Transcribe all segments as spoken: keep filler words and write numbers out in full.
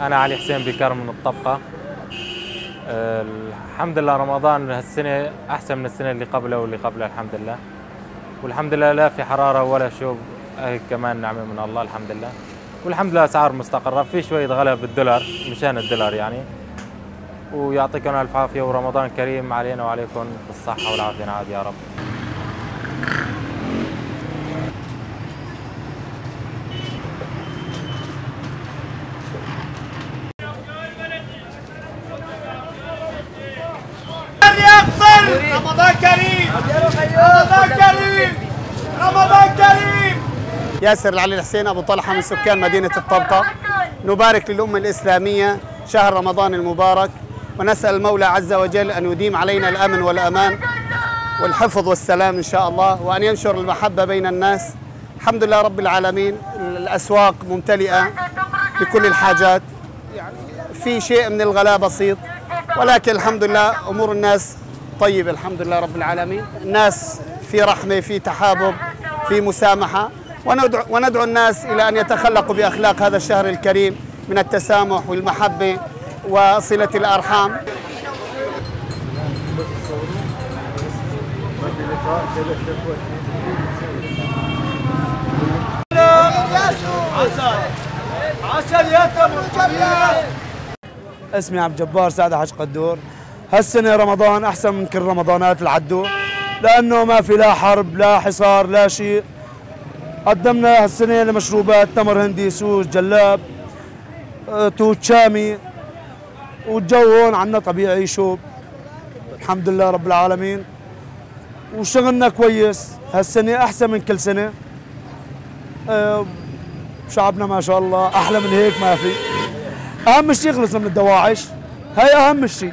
أنا علي حسين بكر من الطبقة. أه الحمد لله رمضان هالسنة أحسن من السنة اللي قبله واللي قبلها الحمد لله، والحمد لله لا في حرارة ولا شوب، هيك كمان نعمة من الله الحمد لله. والحمد لله أسعار مستقرة، في شوية غلا بالدولار مشان الدولار يعني. ويعطيكم ألف عافية ورمضان كريم علينا وعليكم بالصحة والعافية عاد يا رب. رمضان كريم رمضان كريم رمضان كريم. ياسر العلي الحسين أبو طلحة من سكان مدينة الطبقة. نبارك للأمة الإسلامية شهر رمضان المبارك، ونسأل المولى عز وجل أن يديم علينا الأمن والأمان والحفظ والسلام إن شاء الله، وأن ينشر المحبة بين الناس. الحمد لله رب العالمين، الأسواق ممتلئة بكل الحاجات، في شيء من الغلاء بسيط، ولكن الحمد لله أمور الناس طيب الحمد لله رب العالمين. الناس في رحمة، في تحابب، في مسامحة، وندعو, وندعو الناس إلى أن يتخلقوا بأخلاق هذا الشهر الكريم من التسامح والمحبة وصلة الأرحام. اسمي عبد الجبار سعد حج قدور. هالسنة رمضان أحسن من كل رمضانات العدو، لأنه ما في لا حرب لا حصار لا شيء. قدمنا هالسنة لمشروبات تمر هندي، سوج، جلاب، توت شامي، والجو هون عنا طبيعي شوب الحمد لله رب العالمين. وشغلنا كويس هالسنة أحسن من كل سنة. شعبنا ما شاء الله أحلى من هيك ما في. أهم شيء خلصنا من الدواعش، هي أهم شيء.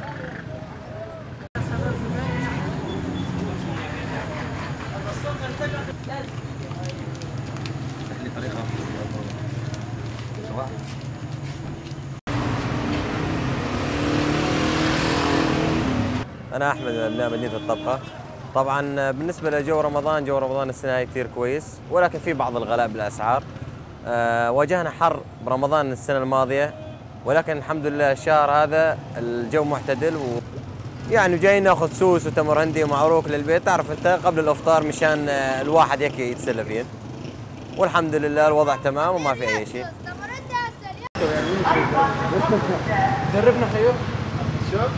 أنا أحمد من مدينة الطبقة. طبعاً بالنسبة لجو رمضان، جو رمضان السنة هي كثير كويس، ولكن في بعض الغلاء بالأسعار. أه واجهنا حر برمضان السنة الماضية، ولكن الحمد لله الشهر هذا الجو معتدل، و يعني جايين ناخذ سوس وتمر هندي ومعروك للبيت، تعرف أنت قبل الإفطار مشان الواحد هيك يتسلى فيه. والحمد لله الوضع تمام وما في أي شيء. دربنا خيوط. شوف.